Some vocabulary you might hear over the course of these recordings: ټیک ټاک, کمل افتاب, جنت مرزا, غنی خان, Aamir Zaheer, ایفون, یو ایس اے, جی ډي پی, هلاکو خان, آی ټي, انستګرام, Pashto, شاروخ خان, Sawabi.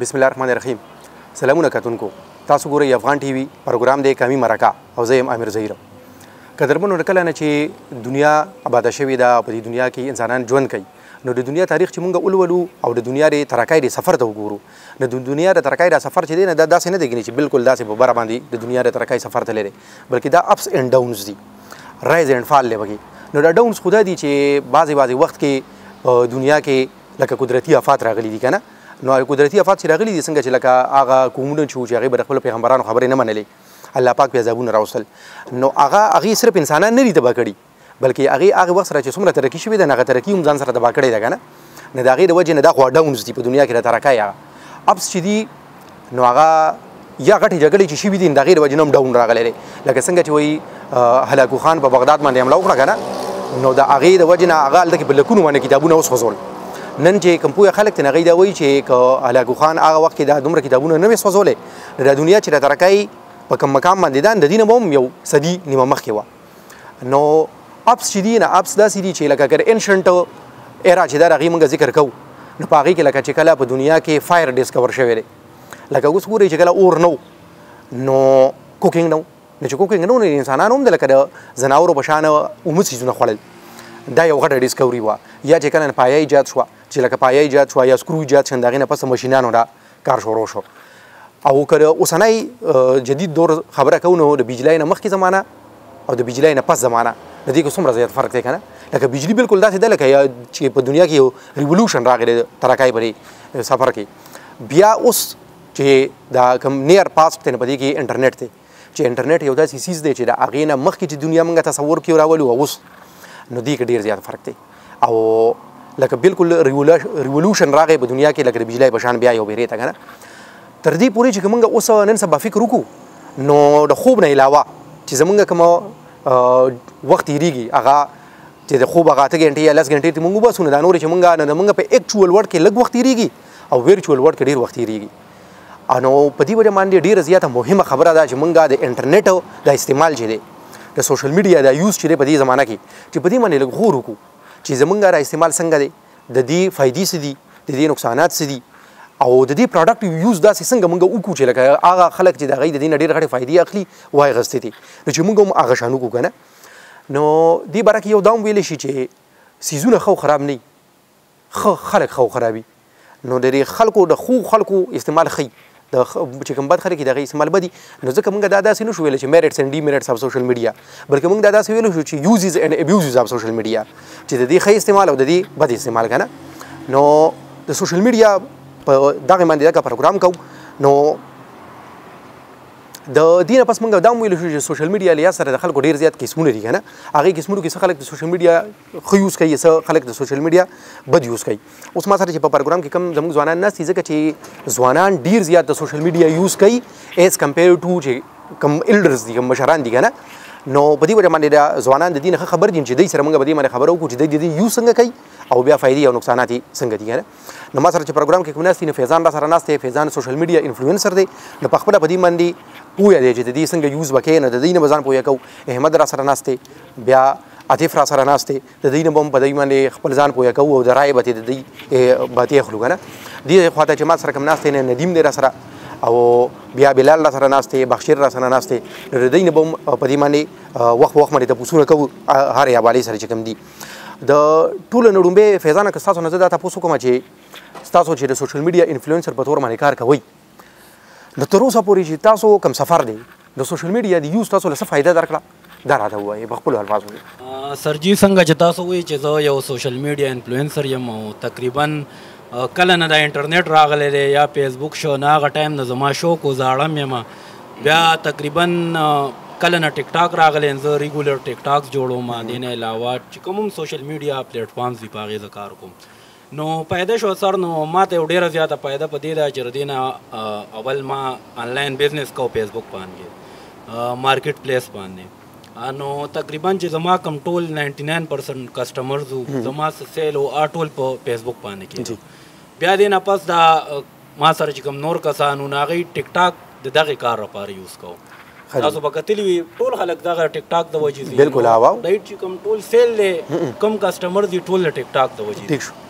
बिस्मिल्लाहिर्रहमानिर्रहीम सलामुन तुमको तासु गोरे अफ़गान टीवी प्रोग्राम दे कामी मराका और ज़ैम आमिर ज़हीर कदरमन ورکل نه چې دنیا آباد شوې ده او په دنیا کې انسانان ژوند کوي نو د دنیا تاریخ چې مونږ اولولو او د دنیا د ترقۍ د سفر ته وګورو نو د دنیا د ترقۍ د سفر چې دی نه دا داسې نه دی چې بالکل داسې په بره باندې د دنیا د ترقۍ سفر ته لري بلکې دا اپس اینډ ډاونز دي رایز اینډ فال لږی نو دا ډاونز خدا دي چې بعضی وخت کې په دنیا کې لکه قدرتي آفات راغلي دي کنه نو قدرتي آفات چې راغلي دي څنګه چې لکه هغه قومونه چې هغوی به د خپلو پیغمبرانو خبرې نه منلې الله پاک بیا عذابونه راوستل نو هغې صرف انسانان نه دي تباه کړي بلکې هغې هغه وخت سره چې څومره ترقي شوې ده نو هغه ترقي هم ځان سره تباه کړې ده که نه نو د هغې د وجې نه دا خو ډاونز دي په دنیا کې د ترقۍ هغه اپس چې دي نو هغه یا غټې جګړې چې شوي دي نو د هغې د وجې نه هم ډاون راغلی دی لکه څنګه چې وایي هلاکو خان په بغداد باندې حمله وکړه که نه نو د هغې د وجې نه هغه هلته کې په لکونو باندې کتابونه وسوځول نن چې کوم پوهه خلک ته نغې دا وایي چې که هلاکو خان هغه وخت کې دا دومره کتابونه نه وې سوځولې د دنیا چې د ترقۍ په کوم مقام باندې ده د دې نه به هم یو صدي نیمه مخکې وه نو اپس چې دي نه اپس داسې دي چې لکه اګر انشنټ ایرا چې دا هغې موږ ذکر کوو نو په هغې کې لکه چې کله په دنیا کې فایر ډسکور شوی دی لکه اوس ګورئ چې کله اور نه و نو کوکینګ نه و نو چې کوکینګ نه و نو انسانان هم د لکه د ځناورو په شانه عمومي څیزونه خوړل دا یو غټه ډسکوري وه یا چې کله پایه ایجاد شوه چې لکه پایه ایجاد شوه یا سکرو ایجاد شو نو د هغې نه پس ماشینانو دا کار شروع شو او که د اوسنی جدید دور خبره کوو نو د بجلۍ نه مخکې زمانه او د بجلۍ نه پس زمانه د دې کې څومره زیات فرق دی که نه لکه بجلي بالکل داسې ده لکه یا چې په دنیا کې یو ریولوشن راغلی د ترقۍ پرې سفر کې بیا اوس چې دا کوم نیر پاسټ دی نو په دې کې انټرنیټ دی چې انټرنیټ یو داسې څیز دی چې د هغې نه مخکې چې دنیا موږ تصور کې راولو اوس نو دې کې ډېر زیات فرق دی او لکه بالکل ریولوشن راغی په دنیا کې لکه د بجلۍ په شان بیا یو بیرې ته که نه تر دې پورې چې که موږ اوس نن سبا فکر وکړو نو د خوب نه علاوه چې زموږ کومه وخت تېرېږي هغه چې د خوب هغه 8 ګنټې یا 10 ګنټې ته موږ وباسو نو دا نورې چې موږ نو زموږ په اکچوال ورلډ کې لږ وخت تېرېږي او ورچوال ورلډ کې ډېر وخت تېرېږي نو په دې وجه باندې ډېره زیاته مهمه خبره ده چې موږ د انټرنیټ د استعمال چې دی د سوشل میډیا د یوز چې دی په دې زمانه کې چې په دې باندې لږ غور وکړو چې زمونږ را استعمال څنګه دی د دې فایدې څه دي د دې نقصانات څه دي او د دې پروډکټ یوز داسې څنګه موږ وکړو چې لکه هغه خلک چې د هغې د دې نه ډېرې غټې فایدې اخلي وایې اخیستې دي نو چې موږ هم هغه شان وکړو که نه نو دې باره کې یو دا هم ویلی شي چې سیزونه ښه او خراب نه وي ښه خلک ښه او خرابي نو د دې خلکو د ښو خلکو استعمال ښه د چې کوم بد خلک دي د هغې استعمال بدي نو ځکه موږ دا داسې نه شو ویلی چې میرټس اینډ ډي میرټس آف سوشل میډیا بلکې موږ دا داسې ویلی شو چې یوزز اینډ ابیوزز آف سوشل میډیا چې د دې ښه استعمال او د دې بد استعمال که نه نو د سوشل میډیا په دغې باندې دغه پروګرام کوو نو د دې نه پس موږ دا هم ویلی شو چې سوشل میډیا لحاظ سره د خلکو ډېر زیات قسمونه دي که نه هغې قسمونو کې څه خلک د سوشل میډیا ښه یوز کوي څه خلک د سوشل میډیا بد یوز کوي اوس ما سره چې په پروګرام کې کوم زموږ ځوانان ناست دي ځکه چې ځوانان ډېر زیات د سوشل میډیا یوز کوي ایز کمپیر ټو چې کوم الډرز دي کوم مشران دي که نه نو په دې وجه باندې دا ځوانان د دې نه ښه خبر دي چې دوی سره موږ په دې باندې خبره وکړو چې دوی د دې یوز څنګه کوي او بیا فایدې او نقصانات یې څنګه دي که نه نو ما سره چې پروګرام کې کوم ناست دي نو فیضان را سره ناست دی فیضان سوشل میډیا انفلوئنسر دی نو په خپله په دې باندې پوهه دی چې د دې څنګه یوز به کوې نو د دې نه به ځان پوهه کوو احمد را سره ناست دی بیا عاطف را سره ناست دی د دې نه به هم په دې باندې خپل ځان پوهه کوو او د رایې به د دې به تې اخلو که نه دې خوا ته چې ما سره کوم ناست دی نه ندیم دی را سره او بیا بلال را سره ناست دی بخشیر را سره ناست دی نو د دې نه به هم په دې باندې وخت په وخت باندې تپوسونه کوو هرې حوالې سره چې کوم دي د ټولو نه ړومبی فیضانه که ستاسو نه زه دا تپوس وکړم چې تاسو چې د سوشل میډیا انفلوئنسر په تور باندې کار کوئ نو تر اوسه پورې چې تاسو کوم سفر دی د سوشل میډیا د یوز تاسو له څه فایده درکړه دا راته ووایئ په خپلو الفاظو کې سر جي څنګه چې تاسو وایي چې زه یو سوشل میډیا انفلوئنسر یم او تقریبا کله نه دا انټرنیټ راغلی دی یا فیسبوک شو نه هغه ټایم نه زما شوق و زه اړم یم بیا تقریبا کله نه ټیک ټاک راغلی زه ریګولر ټیک ټاکس جوړوم دې نه علاوه چې کوم سوشل میډیا پلیټ فارمز دي په هغې زه کار کوم نو پیدا شو سر نو ما ته یو ډېره زیاته پیدا په دې ده چې ردې نه اول ما آنلاین بزنس کو فیسبوک باندې مارکیټ پلیس باندې نو تقریبا چې زما کم ټول 99% کسټمرز وو زما سیل و هغه ټول په فیسبوک باندې کېدو بیا دې نه پس دا ما سره چې کوم نور کسان وو نو هغې ټیک ټاک د دغې کار لپاره یوز کوو تاسو به کتلي وي ټول خلک دغه ټیک ټاک د وجې دي بالکل ډایټ چې کوم ټول سیل دی کم کسټمر دي ټول له ټیک ټاک د وجې دي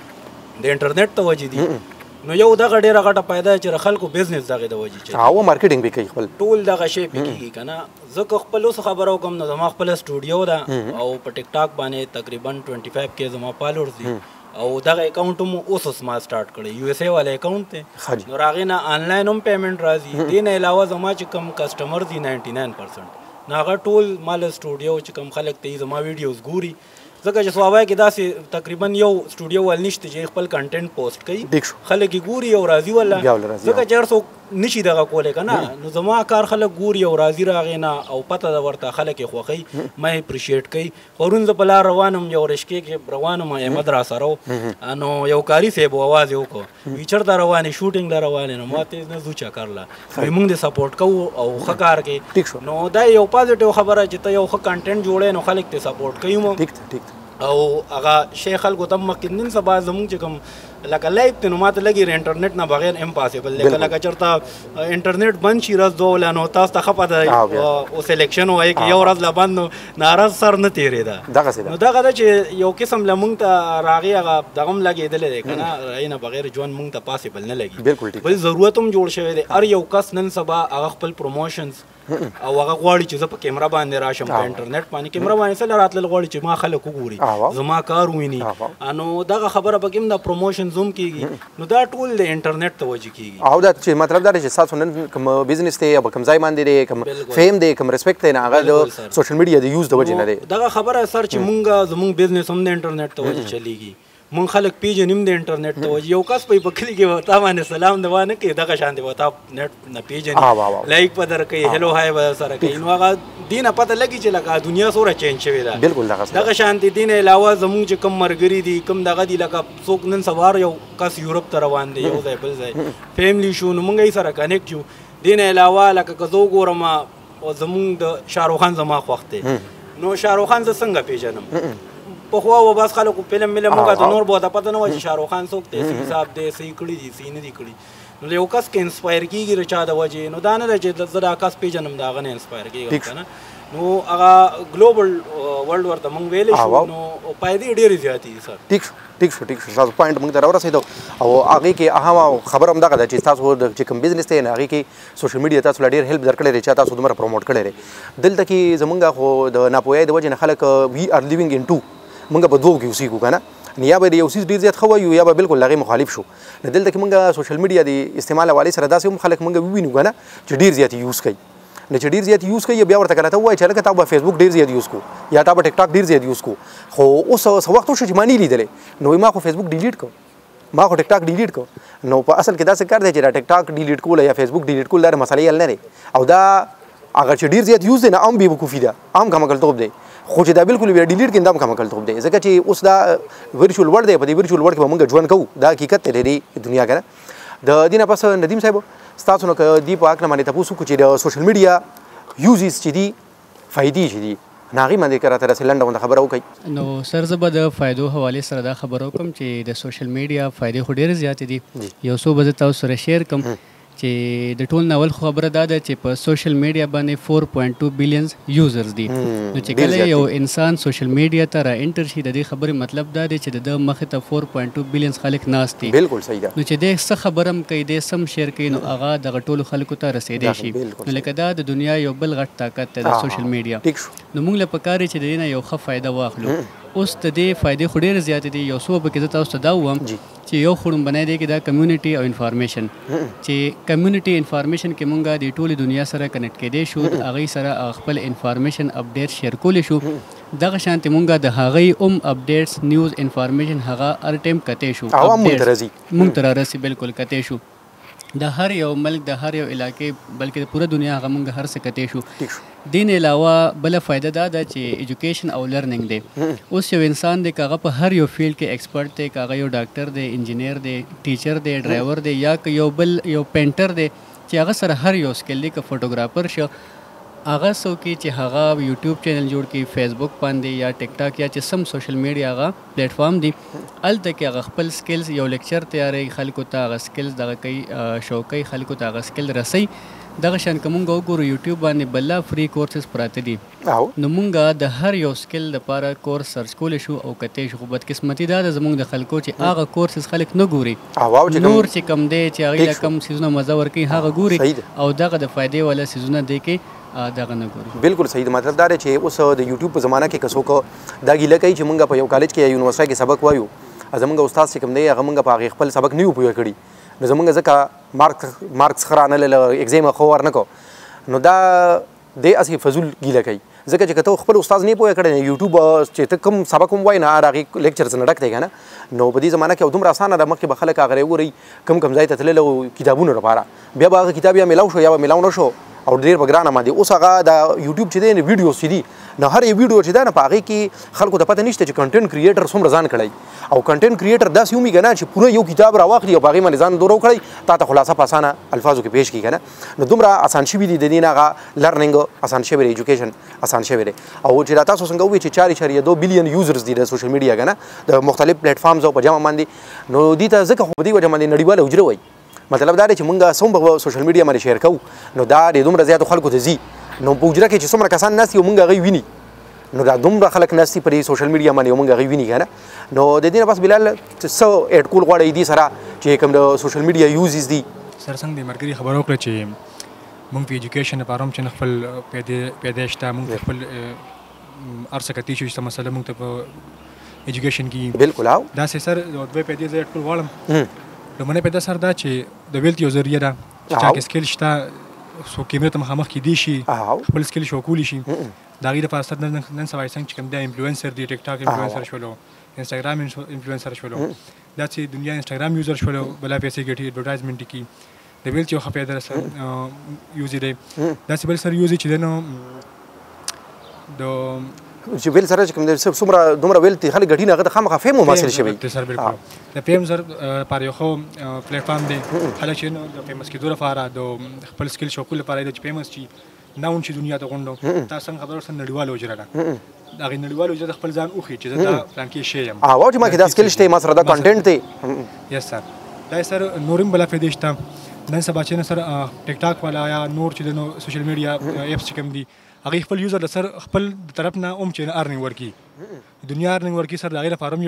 د انټرنیټ ته وجې دي نو یو دغه ډیره غټه پیدا چې خلکو بزنس دغه د وجې چې هاو مارکیټینګ به کوي خپل ټول دغه شی به کوي کنه زکه خپل اوس خبرو کوم نه زما خپل سټوډیو دا او په ټیک ټاک باندې تقریبا 25K زما فالوورز دي او دغه اکاؤنٹ مو اوس ما سٹارټ کړی یو ایس اے والے اکاؤنٹ ته نو راغې نه انلاین هم پیمنٹ راځي دین علاوه زما چې کم کسٹمر دي 99% ناغه ټول مال سټوډیو چې کم خلک ته زما ویډیوز ګوري زکه چې سوابای کې داسې تقریبا یو سټوډیو ول نشته چې خپل کنټینټ پوسټ کړي خلک ګوري او راضي ولا زکه چې څو نشي دغه کوله کنه نو زما کار خلک ګوري او راضي راغینه او پته د ورته خلک خوخی مې اپریشیټ کړي خورون ز بل روانم یو رشکې کې روانم احمد را سره نو یو کاری سیب आवाज یو کو ویچر دا روانه شوټینګ دا روانه نو ماته نه زوچا کړلا موږ دې سپورټ کوو او خکار کې نو دا یو پوزټیو خبره چې ته یو ښه کنټینټ جوړې نو خلک ته سپورټ کوي ټیک ټیک او هغه شیخ خلکو تم مکنن سبا زموږ چې کوم لکه لایف ته نو ماته لګي انټرنیټ نه بغیر امپاسیبل لکه لکه چرته انټرنیټ بند شي راز دوه لانو تاسو ته خپه ده او سلیکشن وای کی یو راز لا باندې ناراض سر نه تیری دا نو دغه چې یو قسم لمونږ ته راغي هغه دغه لګیدل دی کنه راینه بغیر جون مونږ ته پاسیبل نه لګي بل ضرورت هم جوړ شوی دی هر یو کس نن سبا هغه خپل پروموشنز او هغه غواړي چې زه په کیمرا باندې راشم په انټرنیټ باندې کیمرا باندې سره راتل غواړي چې ما خلک وګوري زما کار ویني نو دغه خبره به کوم د پروموشن زوم کیږي نو دا ټول د انټرنیټ توجه کیږي او دا چې مطلب دا چې تاسو نن کوم بزنس ته یا کوم ځای باندې کوم فیم دی کوم ریسپیکټ دی هغه د سوشل میډیا د یوز د وجه نه دی دغه خبره سر چې مونږ زموږ بزنس هم د انټرنیټ توجه چلیږي مون خلک پیجن هم د انټرنیټ توجه یو کس په بکلی کې وتا باندې سلام دوا نه کې دغه شان دی وتا نت نه پیجن لایک پدر کې هلو هاي سره کې نو هغه دین پته لګی چې لکه دنیا سره چینج شوی دا بالکل دغه شان دی دین علاوه زموږ چې کم مرګری دي کم دغه دی لکه څوک نن سوار یو کس یورپ ته روان دی یو ځای بل ځای فیملی شو نو مونږ یې سره کنیکټ یو دین علاوه لکه کزو ګورم او زموږ د شاروخ خان زما خوخت نو شاروخ خان څنګه پیژنم پخوا و بس خلکو فلم ملم موږ ته نور بوته پته نه و چې شاروخ خان څوک دی حساب دی صحیح کړی دی صحیح نه دی کړی نو یو کس کې انسپایر کیږي رچا د وجه نو دا نه چې زدا کس پیژنم دا غنه انسپایر کیږي کنه نو هغه ګلوبل ورلد ورته موږ ویل شو نو پایدې ډېرې زیاتې دي سر ټیک شو تاسو پوینټ موږ درو رسیدو او هغه کې اهم خبر هم دا چې تاسو د کوم بزنس ته نه هغه کې سوشل میډیا تاسو ډېر هیلپ درکړي رچا تاسو دمر پروموټ کړي دلته کې زمونږ خو د ناپوهي د وجه نه خلک وی ار لیوینګ ان ټو منګه په دوو کې اوسېږو کنه یا به یو سیس ډېر زیات خو یو یا به بالکل لغې مخالف شو نه دلته کې منګه سوشل میډیا د استعمال حواله سره داسې هم خلک منګه وینو کنه چې ډېر زیات یوز کوي نه چې ډېر زیات یوز کوي بیا ورته کنه ته وایي چې لکه تا په فیسبوک ډېر زیات یوز کو یا تا په ټیک ټاک ډېر زیات یوز کو خو اوس څه وخت شو چې ما نه لیدلې نو ما خو فیسبوک ډیلیټ کو ما خو ټیک ټاک ډیلیټ کو نو په اصل کې داسې کار دی چې دا ټیک ټاک ډیلیټ کول یا فیسبوک ډیلیټ کول دا مسله یې حل نه او دا اگر چې ډېر زیات یوز دی نه هم بې وقوفي ده هم کمکلتوب دی خو چې دا بالکل ویډیو ډیلیټ کیندم کوم کلتوب دی ځکه چې اوس دا ورچوال ورډ دی په دې ورچوال ورډ کې موږ ژوند کوو دا حقیقت دی د دنیا کې د دینه پس ندیم صاحب تاسو نو دی په اکن باندې تاسو کو چې د سوشل میډیا یوزز چې دی فائدې چې دی ناغي باندې کراته رسلنده خبرو کوي نو سر زبد فائدو حواله سره دا خبرو کوم چې د سوشل میډیا فائدې خو ډېر زیات دي یو څو بده تاسو سره شیر کوم چې د ټول ناول خبره دا ده چې په سوشل میډیا باندې 4.2 بلین یوزرز دي نو چې کله یو انسان سوشل میډیا ته را انټر شي د دې خبرې مطلب دا دی چې د مخې ته 4.2 بلین خلک ناست دي بالکل صحیح ده نو چې د څه خبرم کوي د سم شیر کوي نو هغه دغه ټولو خلکو ته رسېدی شي لکه دا د دنیا یو بل غټ طاقت ده د سوشل میډیا نو موږ له پکاري چې د دې یو ښه فایده واخلو اوس د دې فایدې خو ډېرې زیاتې دي یو څو پکې زه تاسو ته دا ووم چې یو خړم بنای دی کې دا کمیونټي او انفارمیشن چې کمیونټي انفارمیشن کې مونږه د ټوله دنیا سره کنیکټ کېدې شو هغه سره خپل انفارمیشن اپډیټ شیر کولې شو دغه شانتي مونږه د هغه اپډیټس نیوز انفارمیشن هغه هر ټیم کته شو مونږ تر رسي بالکل کته شو د هر یو ملک د هر یو علاقې بلکې د پوره دنیا هغه مونږ هر څه کته شو دین علاوه بل فائدہ دا ده چې ایجوکیشن او لرننګ دی اوس یو انسان د هغه په هر یو فیلډ کې ایکسپرت دی هغه یو ډاکټر دی انجینیر دی ټیچر دی ډرایور دی یا یو بل یو پینټر دی چې هغه سره هر یو سکل دی ک فوټوګرافر شو هغه سو کې چې هغه یوټیوب چینل جوړ کې فیسبوک باندې یا ټیک ټاک یا چې سم سوشل میډیا هغه پلیټ فارم دی الته کې هغه خپل سکلز یو لیکچر تیارې خلکو ته هغه سکلز دغه کوي شو کوي خلکو ته هغه سکل رسي دغه شان کومګه وګورو یوټیوب باندې بلا فری کورسز پراته دي نو مونږه د هر یو سکل لپاره کورس سرچ کول شو او کته شغبت قسمتي دا زمونږ د خلکو چې هغه کورسز خلک نه ګوري نور چې کم دی چې هغه کم سیزونه مزه ورکي هغه ګوري او دغه د فائدې ولا سیزونه دی کې دغه نه ګوري بالکل صحیح مطلب دا چې اوس د یوټیوب په زمانہ کې کسو کو دا ګیله کوي چې مونږه په یو کالج کې یا یونیورسيټي کې سبق وایو زمونږ استاد چې کم دی هغه مونږ په خپل سبق نه یو پوهه کړی نو زمونږ ځکه مارکس خرانه له ایگزام خو ورنکو نو دا د اسی فزول ګیله کوي ځکه چې کته خپل استاد نه پوهه کړی یوټیوب چې ته کوم سبق هم وای نه هغه لیکچرز نه ډک دی کنه نو په دې زمانہ کې او دومره اسانه ده مخکې به خلک هغه وری کم ځای ته تللو کتابونه لپاره بیا به هغه کتاب یا میلاو شو یا میلاو نه شو او ډېر به ګرانه ماندي اوس هغه د یوټیوب چې دی ویډیو سي دي نو هر یو ویډیو چې دا نه په هغې کې خلکو ته پته نشته چې کنټینټ کریټر څومره ځان کړی او کنټینټ کریټر داسې ومي که نه چې پوره یو کتاب راواخلي او په هغې باندې ځان دوره وکړی تا ته خلاصه په اسانه الفاظو کې پیش کړي که نه نو دومره اسان شوي دي د دې نه هغه لرننګ اسان شوی دی ایجوکیشن اسان شوی دی او چې دا تاسو څنګه ووایي چې 4.2 بلین یوزرز دي د سوشل میډیا که نه د مختلف پلیټ فارمز او په جمع باندې نو دې ته ځکه خو په دې وجه باندې نړیواله حجره وایي مطلب دا دی چې مونږ څومره سوشل میډیا باندې شیر کوو نو دا د دومره زیاتو خلکو ته ځي نو په حجره کې چې څومره کسان ناست یو مونږ هغوی ویني نو دا دومره خلک ناست دي په دې سوشل میډیا باندې یو مونږ هغوی ویني که نه نو د دې نه بس بلال څه ایډ کول غواړئ دې سره چې کوم د سوشل میډیا یوزز دي سره څنګه د ملګري خبره وکړه چې مونږ په ایجوکیشن لپاره هم چې نه خپل پیدایش ته مونږ خپل هر څه کتلی شو چې مسله مونږ ته په ایجوکیشن کې بالکل او داسې سر د دوی په دې ځای ایډ کول غواړم لومړنی پیدا سر دا چې د ویلت یو ذریعه ده چې چا کې سکیل شته څوک کیمرې ته مخامخ کیدی شي خپل سکیل شو کولی شي د هغې دپاره ستا نن سبا څنګه چې کوم دی انفلوئنسر دي ټیک ټاک انفلوئنسر شولو انسټاګرام انفلوئنسر شولو داسې دنیا انسټاګرام یوزر شولو بلا پیسې ګټي ایډورټایزمنټ کې د ویلت یو ښه پیدا سر یوز دی داسې بل سر یوز چې دی نو د چې ویل سره چې کوم دی څومره دومره ویل ته خلک ګټي نه هغه ته خامخا فیم حاصل شوی سر بالکل د فیم سر لپاره یو خو پلیټ فارم دی خلک چې د فیمس کېدو لپاره د خپل سکل شو کولو لپاره دی چې فیمس چې ناون چې دنیا ته غونډو تاسو څنګه خبر ورسره نړیوال وجره ده هغې نړیوال وجره د خپل ځان وښي چې زه دا پلان کې شی یم او چې ما کې دا سکل شته ما سره دا کنټینټ دی یس سر دا سر نور هم بلا فایدې شته نن سبا چې سر ټیک ټاک والا یا نور چې د سوشل میډیا ایپس چې کوم دي هغه خپل یوزر سر خپل طرف نه چې ارننګ ورکړي دنیا ارننګ ورکړي سر د هغې لپاره هم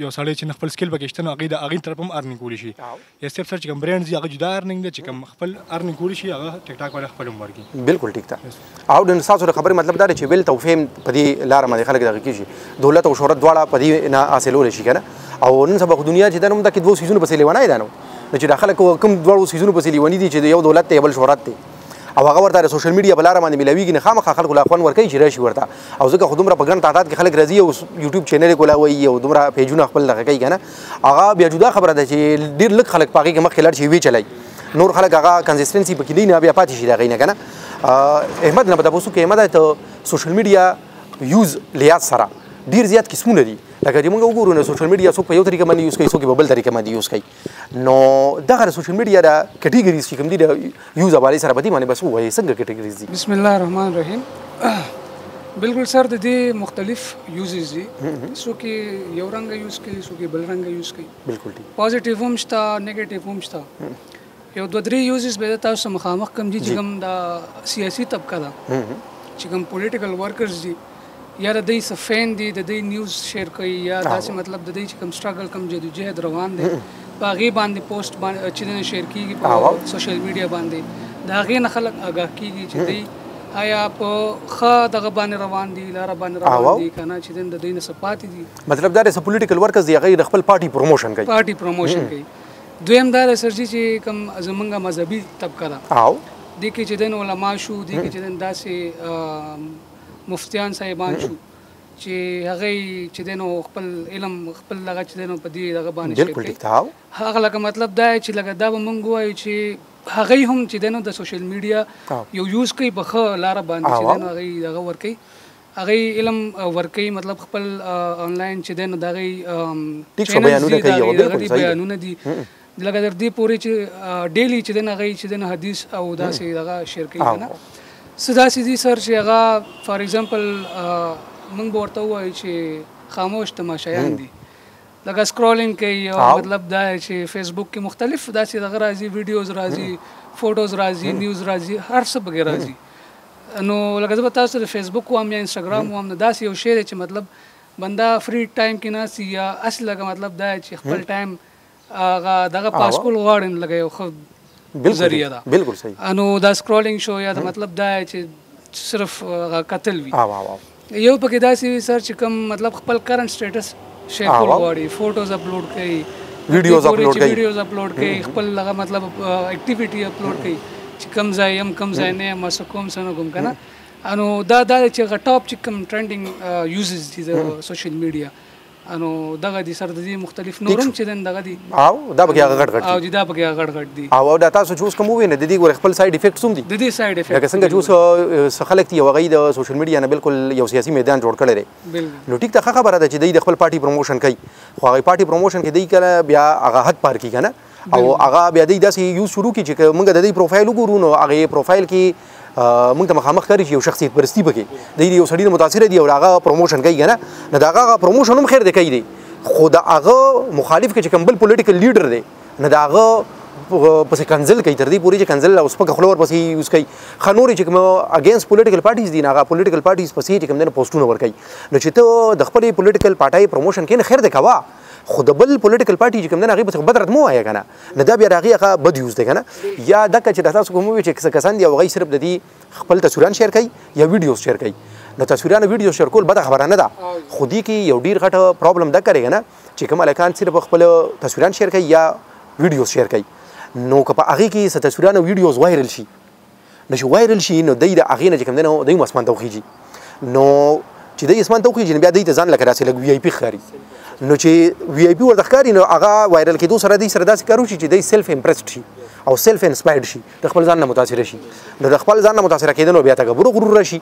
یو سړی چې خپل سکل پکې شته نو هغې د هغې طرف هم ارننګ کولی شي یا صرف سر چې کوم برینډ دي هغه جدا ارننګ دی چې کوم خپل ارننګ کولی شي هغه ټیک ټاک والا خپل هم ورکړي بالکل ټیک ده او د ستاسو د خبرې مطلب دا دی چې ویلت او فیم په دې لاره باندې خلک دغه کېږي دولت او شهرت دواړه په دې نه حاصلولی شي که نه او نن سبا خو دنیا چې دا نو دا کې دوو څیزونو پسې لیونی ده نو چې دا خلک کوم دواړو څیزونو پسې لیوني دي چې یو دولت دی بل شهرت دی او هغه ورته د سوشل میډیا په لاره باندې میلاویږي نه خامخا خلکو لا خوند ورکوي چې راشي ورته او ځکه خو دومره په ګڼ تعداد کې خلک راځي او یوټیوب چینل یې کولاوي او دومره پیجونه خپل دغه کوي که نه هغه بیا جدا خبره ده چې ډېر لږ خلک په هغې کې مخکې لاړ شي ویې چلای نور خلک هغه کنسسټنسي پکې دی نه بیا پاتې شي د هغې نه که نه احمد نه به تاسو کې احمده ته سوشل میډیا یوز لحاظ سره ډېر زیات قسمونه دي لکه چې مونږ وګورو نو سوشل میډیا څوک په یو طریقه باندې یوز کوي څوک یې په بل طریقه باندې یوز کوي نو دغه د سوشل میډیا د کټیګریز چې کوم دي د یوز حوالې سره په دې باندې بس ووایي څنګه کټیګریز دي بسم الله الرحمن الرحیم بالکل سر د دې مختلف یوزز دي څوک یې یو رنګه یوز کوي څوک یې بل رنګه یوز کوي بالکل ټیک پازیټیو هم شته نیګیټیو هم شته یو دوه درې یوزز به تاسو مخامخ کم دي چې کوم د سیاسي طبقه ده چې کوم پولیټیکل ورکرز دي یا د دوی څه فین دي د دوی نیوز شیر کوي یا داسې مطلب د دوی چې کوم سټرګل کوم جدوجهد روان دی په هغې باندې پوسټ چې دی نه شیر کېږي په سوشل میډیا باندې د هغې نه خلک آګاه کېږي چې دوی آیا په ښه دغه باندې روان دي لاره باندې روان دي که نه چې دی د دوی نه څه پاتې دي مطلب دا دی څه پولیټیکل ورکرز دي هغې د خپل پارټي پروموشن کوي پارټي پروموشن کوي دویم دا دی سر جي چې کوم زمونږ مذهبي طبقه ده دې کې چې دی نه علما شو دې کې چې دی داسې مفتیان صاحبان شو چې هغه چې دینو خپل علم خپل لغه چې دینو په دې دغه باندې هغه لکه مطلب دا چې لکه دا به مونږ وایو چې هغه هم چې دینو د سوشل میډیا یو یوز کوي په ښه لاره باندې چې دینو هغه دغه ورکوي هغه علم ورکوي مطلب خپل آنلاین چې دینو د هغې بیانونه دي لکه تر دې پورې چې ډیلی چې دینو هغه چې دینو حدیث او داسې دغه شیر کوي که نه څه داسې دي سر چې هغه فار ایگزامپل موږ به ورته ووایو چې خاموش تماشایان دي لگا سکرولینگ کی اور مطلب دا چې فیسبوک کې مختلف دا چې دغه راځي ویډیوز راځي فوټوز راځي نیوز راځي هر څه بګی راځي نو لکه زه تاسو د فیسبوک او یا انستګرام او هم دا یو شی چې مطلب بندا فری ټایم کې نه سی یا اصل لګ مطلب دا چې خپل ټایم هغه دغه پاسکول غوړن لګي خو ذریعہ دا بالکل صحیح نو دا سکرولینګ شو یا مطلب دا چې صرف قتل وی یو پکې دا سی سرچ کم مطلب خپل کرنٹ سټیټس शेयर करवाड़ी, फोटोज अपलोड कई, वीडियोज अपलोड कई, खपल लगा मतलब एक्टिविटी अपलोड कई, चिकम जाए ने मसकोम सनो गुम करना, अनु दा दा इच्छा का टॉप चिकम ट्रेंडिंग यूज़ेस थी जो सोशल मीडिया, अनु दागा दी सर दी मुख्तलिफ नोरम चीज़ें दागा दी, आओ दा बगिया गड़ गड़, आओ जी दा बगिया गड़ गड़ दी, आओ दा तासो चूस कम हुए ने दीदी को खपल साइड इफेक्ट सुम दी, दीदी साइड इफेक्ट, लेकिन संग चूस सखलक थी वगाई दा सोशल मीडिया ने बिल्कुल योसियासी मैदान जोड़ कर ले रहे, लोटिक ता खा खबर आता ची दही दखपल पार्टी प्रमोशन कई, ख्वाही पार्टी प्रमोशन के दही करा बिया आगाहत पार की कहना, आओ आगा बिया दही दस यूज़ शुरू की चिक मंग दही प्रोफाइल को रूनो आगे प्रोफाइल की منگ تا مخامخ کاری چی او شخصیت پرستی بکی دیدی او سری متاثر دی او آغا پروموشن کای گنا نه دا آغا پروموشن هم خیر دی کای دی خود آغا مخالف کی چکمبل پولیټیکل لیډر دی نه دا آغا پس کنزل کای تر دی پوری چ کنزل اوس پک خلور پس یوز کای خنوري چکم اگینست پولیټیکل پارټیز دی نه آغا پولیټیکل پارټیز پس چکم دنه پوسټونه ور کای نو چې ته د خپل پولیټیکل پارټای پروموشن کین خیر دی کوا خود بل پولیټیکل پارټی چې کوم نه غیبت بدرت مو آیا کنه نه دا بیا راغیغه بد یوز ده کنه یا دک چې د تاسو کوم وی چې کسان دی او غي صرف د دې خپل تصویران شیر کوي یا ویډیوز شیر کوي نو تصویران او ویډیوز شیر کول بد خبره نه ده خودی کې یو ډیر غټه پرابلم ده کوي نه چې کوم الکان صرف خپل تصویران شیر کوي یا ویډیوز شیر کوي نو که په هغه کې ست تصویران او ویډیوز وایرل شي نو چې وایرل شي نو د هغه نه چې کوم نه دوی مسمن توخیږي نو چې دوی اسمن توخیږي بیا دوی ته ځان لکه راسي لګ وی آی پی خاري نو چې وی آی پی ورته ښکاري نو هغه وایرل کېدو سره دوی سره داسې کار وشي چې دوی سیلف امپریسډ شي او سیلف انسپایرډ شي د خپل ځان نه متاثره شي نو د خپل ځان نه متاثره کېدنو بیا تکبر او غرور راشي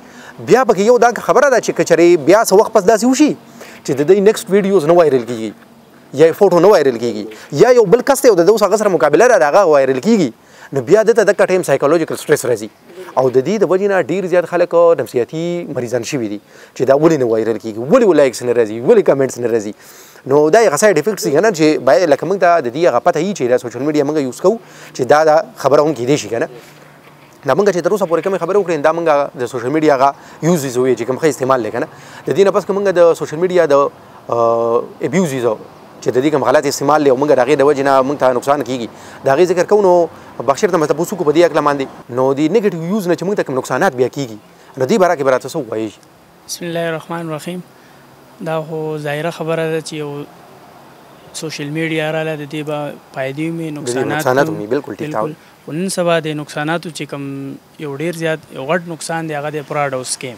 بیا پکې یو دا خبره ده چې کچرې بیا څه وخت پس داسې وشي چې د دوی نیکسټ ویډیوز نه وایرل کېږي یا فوټو نه وایرل کېږي یا یو بل کس دی او د ده اوس هغه سره مقابله راغی هغه وایرل کېږي نو بیا دته دغه ټایم سایکولوژیکل سټرس راځي او د دې د وجې نه ډېر زیات خلک نفسیاتي مریضان شوي دي چې دا ولې نه وایرل کېږي ولې لایکس نه راځي ولې کمنټس نه راځي نو دا یو غسایډ افیکټس دی نه چې باید لکه موږ ته د دې هغه پته وي چې دا سوشل میډیا موږ یوز کوو چې دا خبره هم کیدای شي که نه دا موږ چې تر اوسه پورې کومې خبرې وکړې دا موږ د سوشل میډیا هغه یوزز وي چې کوم ښه استعمال دی که نه د دې نه پس که موږ د سوشل میډیا د ابیوزز چې د دې کوم غلط استعمال دی او موږ د هغې د وجې نه موږ ته نقصان کېږي د هغې ذکر کوو نو بخشر ته مې تپوس وکړو په دې هکله باندې نو د نیګټیو یوز نه چې موږ ته کوم نقصانات بیا کېږي نو دې باره کې به راته څه ووایې بسم الله الرحمن الرحیم دا خو ظاهره خبره ده چې یو سوشل میډیا راله د دې به فایدې مې نقصانات مې بالکل خو نن سبا د نقصاناتو چې کوم یو ډېر زیات یو غټ نقصان دی هغه د فراډ او سکیم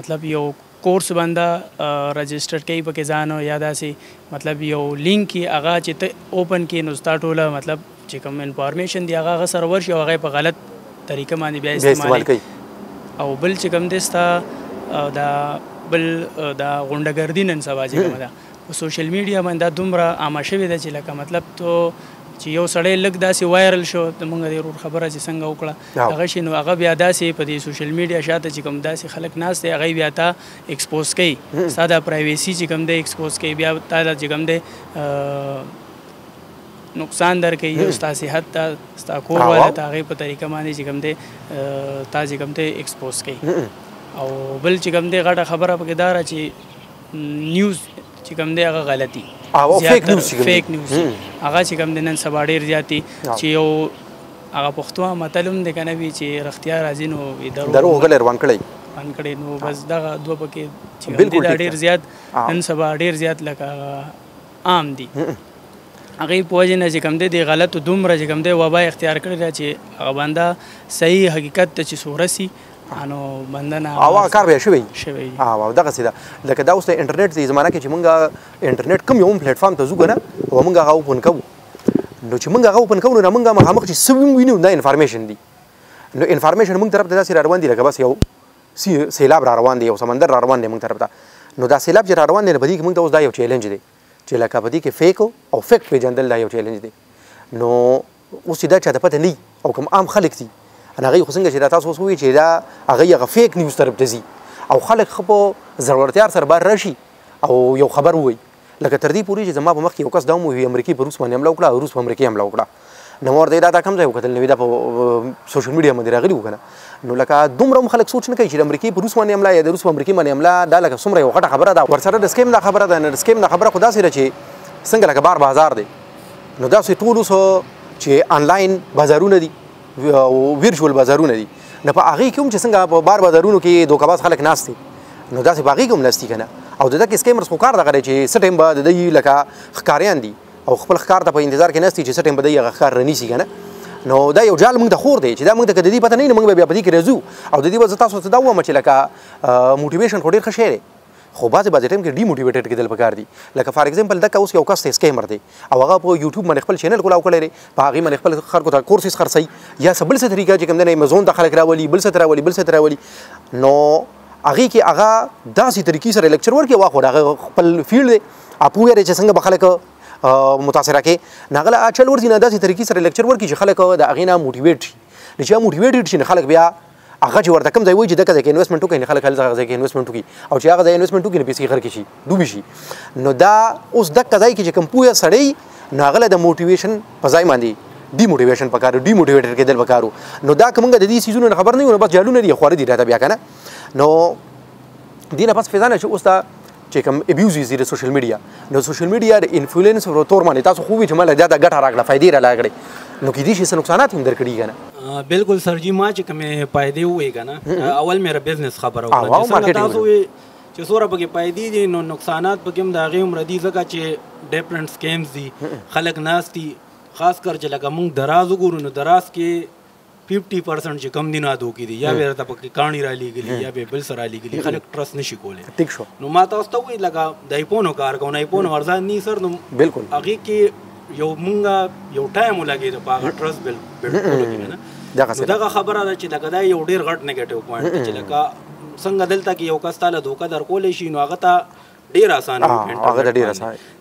مطلب یو کورس بنده رجسټر کوي پکې ځان او یا داسې مطلب یو لینک کې هغه چې ته اوپن کې نو ستا ټوله مطلب چې کوم انفارمیشن دی هغه سرور شي او هغه په غلط طریقه باندې بیا استعمال کوي او بل چې کوم دی ستا دا بل دا غونډګردي نن سبا چې کومه ده په سوشل میډیا باندې دا دومره عامه شوې ده چې لکه مطلب تو چې یو سړی لږ داسې وایرل شو موږ د ورور خبره چې څنګه وکړه هغه شي نو هغه بیا داسې په دې سوشل میډیا شاته چې کوم داسې خلک ناست دی هغه بیا تا ایکسپوز کوي ستا دا پرایویسي چې کوم دی ایکسپوز کوي بیا تا دا چې کوم دی نقصان درکوي ستا صحت ته ستا کور والا ته هغې په طریقه باندې چې کوم دی تا چې کوم دی ایکسپوز کوي او بل چې کوم دی غټه خبره پکې دا را چې نیوز چې کوم دی هغه غلطي فیک نیوز هغه چې کوم دی نن سبا ډېر زیات دي چې یو هغه پښتو متل هم دی که نه وي چې رښتیا راځي نو دروغ روان کړی نو بس دغه دوه پکې چې دا ډېر زیات نن سبا ډېر زیات لکه عام دي هغې په وجې نه چې کوم دی د غلطو دومره چې کوم دی وبا اختیار کړې ده چې هغه بنده صحیح حقیقت ته چې سورسي انو بندنه او کار به شوی او دغه سیده لکه دا اوس د انټرنیټ د زمانہ کې چې مونږه انټرنیټ کوم یو پلیټ فارم ته زوګنه او مونږه هغه اوپن کوو نو چې مونږه هغه اوپن کوو نو مونږه مخامخ چې سوي وینو دا انفارمیشن دی نو انفارمیشن مونږ طرف ته داسې روان دی لکه بس یو سیلاب را روان دی یو سمندر را روان دی مونږ طرف ته نو دا سیلاب چې را روان دی په دې کې مونږ ته اوس دا یو چیلنج دی چې لکه په دې کې فیک او فیکټ پیژندل دا یو چیلنج دی نو اوس دا چا ته پته نه او کوم عام خلک دي انا غي خوسنګ چې دا تاسو ووی چې دا هغه فیک نیوز ترپ دزي او خلک خپو ضرورتيار سره بار راشي او یو خبر وای لکه تر دې پورې چې زما په مخ کې یو کس دا ومو وي امریکای په روس باندې حمله وکړه او روس په امریکای حمله وکړه نو ورته دا کم ځای وکتل نو دا په سوشل میډیا باندې راغلی وکنه نو لکه دومره خلک سوچ نه کوي چې امریکای په روس باندې حمله یا د روس په امریکای باندې حمله دا لکه څومره یو غټه خبره ده ورسره د سکیم دا خبره ده نه سکیم دا خبره خدا سره چې څنګه لکه بار بازار دی نو دا څه ټول اوس چې آنلاین بازارونه دي ورچوال بازارونه دي نه په هغه کې هم چې څنګه په بار بازارونو کې دوکباز خلک ناس دي نو دا په هغه کې هم ناس دي کنه او د دې سکیمرز خو کار دغه چې سټیم به د یی لکه خکاریان دي او خپل خکار ته په انتظار کې نستی چې سټیم به د یی خکار رنیسی کنه نو دا یو جال موږ د خور دی چې دا موږ د کدی پته نه موږ به په دې کې رزو او د دې وځ تاسو ته دا و مچ لکه موټیویشن خو ډیر ښه دی خو بعضی ټیم کې ډی موټیویټډ کېدل پکار دي لکه فار ایگزامپل دا اوس یو کس سکیمر دی او هغه په یوټیوب باندې خپل چینل کولاو کړی په هغه باندې خپل خلکو ته کورسز خرسي یا بل څه طریقه چې کوم د امازون د خلک راولي بل څه راولي نو هغه کې هغه داسې طریقې سره لیکچر ورکې واخو هغه خپل فیلډ دی اپو یې چې څنګه به خلک متاثره کې ناغله اچل ورځي نه داسې طریقې سره لیکچر ورکې چې خلک د هغې نه موټیویټ شي نو چې موټیویټ شي نو خلک بیا هغه چې ورته کم ځای وایي چې دغه ځای کې انویسټمنټ وکړي نو خلک هلته هغه ځای کې انویسټمنټ وکړي او چې هغه ځای انویسټمنټ وکړي نو پیسې یې خرکې شي ډوبې شي نو دا اوس دغه ځای کې چې کوم پوهه سړی نو هغه د موټیویشن په ځای باندې ډی موټیویشن پکارو ډی موټیویټر کېدل پکارو نو دا کومه د دې سیزونو خبر نه ونه بس جالونه دی خوړې دی راته بیا کنه نو دینه بس فزانه چې اوس دا چې کوم ابیوزز دی سوشل میډیا نو سوشل میډیا د انفلوئنسر او تور باندې تاسو خو وی چې مله دا ګټه راغله فائدې را لګړي نو کې دې شي نقصانات هم درکړي کنه بالکل سر جی ما چې کومه فائدې وې کنه اول مې بزنس خبر او تاسو چې سوره بګې فائدې دي نو نقصانات بګم دا غي عمر دي ځکه چې ډیفرنٹ سکیمز دي خلک ناشتي خاص کر چې لکه موږ دراز وګورو نو دراز کې 50% چې کم دینه دوکې دي یا بیرته پکې کاڼي را لېږلي یا بل سره لېږلي خلک ټرس نشي کولی ټیک شو نو ما تاسو ته وایي لکه د ایفون کار کوو ایفون ورځ نه سر نو بالکل هغه کې یو موږ یو ټایم ولګېد په هغه ټرس بالکل دغه خبره ده چې لکه دا یو ډېر غټ نیګیټیو پوینټ چې لکه څنګه دلته کې یو کس تاله دوکه درکولی شي نو هغه ته ډیر آسان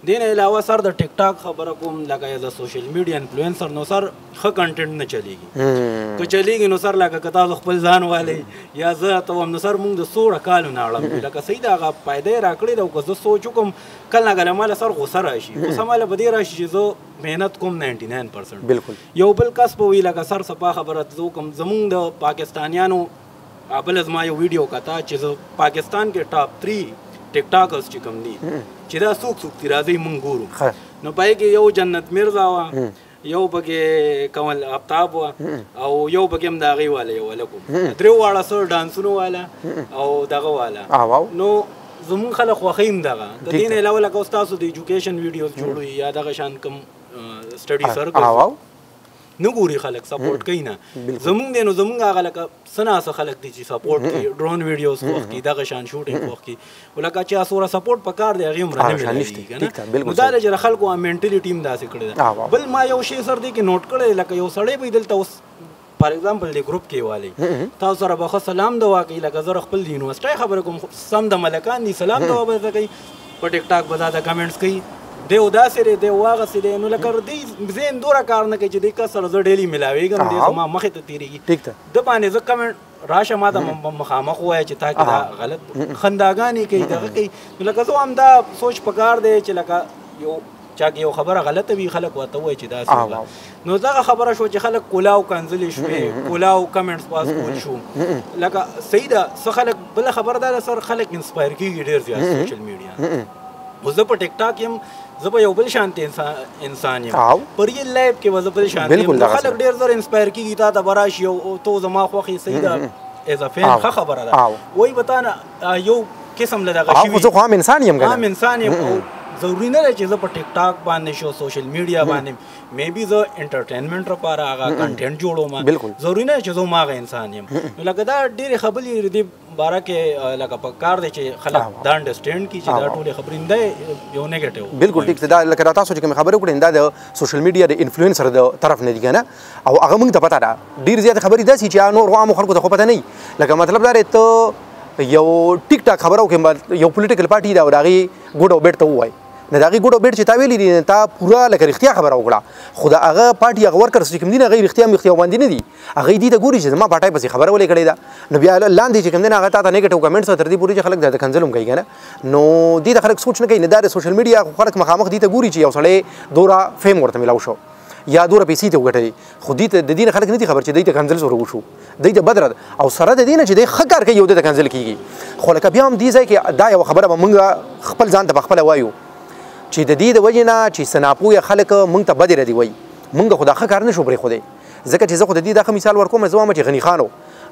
دین علاوه سر د ټیک ټاک خبره کوم لګای د سوشل میډیا انفلوئنسر نو سر ښه کنټینټ نه چلیږي که چلیږي نو سر لکه کتا خپل ځان والی یا زه ته هم نو سر موږ د 100 کالو نه اړم لکه سید هغه پیدا راکړی دا که زه سوچ کوم کله نه کله مال سر غوسه راشي غوسه مال بدې راشي چې زه مهنت کوم 99% بالکل یو بل کس په وی لکه سر صفه خبره زه کوم زمونږ د پاکستانیانو ابل از ما یو ویډیو کتا چې پاکستان کې ټاپ 3 ټیک ټاکرز چې کوم دي چې دا څوک تي راځي مونږ ګورو نو پای کې یو جنت مرزا وا یو بګې کمل افتاب وا او یو بګې هم د هغې والا یو ولکو درې واړه سر ډانسونو والا او دغه والا نو زمونږ خلک خوښوي هم دغه د دې نه علاوه لکه ستاسو د ایجوکیشن ویډیوز جوړوي یا دغه شان کوم سټډي سرکل نو ګوري خلک سپورټ کوي نه زمونږ دی نو زمونږ هغه لکه سناسه خلک دي چې سپورټ کوي ډرون ویډیوز کوي دغه شان شوټینګ کوي ولکه چې سوره سپورټ پکار دی هغه هم نه دا لږ خلکو منټلی ټیم داسې کړی بل ما یو شی سر دی کې نوٹ کړی لکه یو سړی به دلته اوس فار ایگزامپل د ګروپ کې والی تاسو سره به سلام دوا کوي لکه زه خپل یونیورسيټي خبره کوم سم د ملکان دي سلام دوا به کوي په ټیک ټاک به دا کمنټس کوي دی وداسې دی دی واغسې دی نو لکه دی زین دوره کار نه کوي چې دی کس سره زه ډیلي ملاویږم دی زما مخې ته تېرېږي د باندې زه کمنټ راشه ما ته مخامخ ووایه چې تا کې دا غلط خنداګانې کوي دغه کوي نو لکه زه همدا سوچ پکار دی چې لکه یو چا کې یو خبره غلطه وي خلک ورته وایي چې داسې نو دغه خبره شوه چې خلک کولاو کنځلې شوې کولاو کمنټس پاس کول شو لکه صحیح ده څه خلک بله خبره دا ده سر خلک انسپایر کېږي ډېر زیات سوشل میډیا خو زه په ټیک ټاک یم زه به یو بل شانتي انسان یم پر یې لایب کې به زه بل شانتي یم خلک ډېر زر انسپایر کېږي تا ته به راشي او تو زما خوښې صحیح ده ایز ا فین ښه خبره ده وایي به تا نه یو قسم له دغه شي زه خو هم انسان یم که هم انسان یم ضروري نه ده چې زه په ټیک ټاک باندې شو سوشل میډیا باندې مې بي زه انټرټینمنټ لپاره هغه کنټینټ جوړوم ضروري نه چې زه هم هغه انسان یم نو لکه دا ډېرې خبرې دې باره کې لکه پکار دی چې خلک دا انډرسټینډ کړي چې دا ټولې خبرې نه یو نیګیټیو بالکل ټیک دا لکه تاسو چې کوم خبرې وکړې دا د سوشل میډیا د انفلوئنسر د طرف نه دي کنه او هغه موږ ته پته ده ډېرې زیاتې خبرې داسې چې نور عامو خلکو ته خو پته نه وي لکه مطلب دا دی ته یو ټیک ټاک خبره وکړې یو پولیټیکل پارټي ده او د هغې ګوډ او بیټ ته ووایي نه داغي ګډو بیرته تا ویلې دي تا پورا لکه اختیار خبره وکړه خو دا هغه پارټي هغه ورکرز چې کوم دي نه غیر اختیار باندې نه دي هغه دې ته ګوري چې ما پټای پسې خبره ولې کړې ده نو بیا لاندې چې کوم دي نه هغه تا نیگیټیو کمنټس تر دې پوري چې خلک دا کنسلوم کوي کنه نو دې خلک سوچ نه کوي نه دا سوشل میډیا خلک مخامخ دي ته ګوري چې یو سړی دورا فیم ورته ملاو شو یا دوره پیسې ته وګټلې خو دې د دین خلک نه دي خبر چې دې ته کنسل سره وشو دې ته بدر او سره د دین چې دې خکار کوي یو دې ته کنسل کیږي خو لکه بیا هم دې ځای کې دا یو خبره مونږ خپل ځان ته خپل وایو چې د دې د وجه نه چې سناپو یا خلک مونږ ته بدر دی وای مونږ خدا خکار نشو برې خو دې ځکه چې زه خو دې دا مثال ورکوم زما چې غنی خانو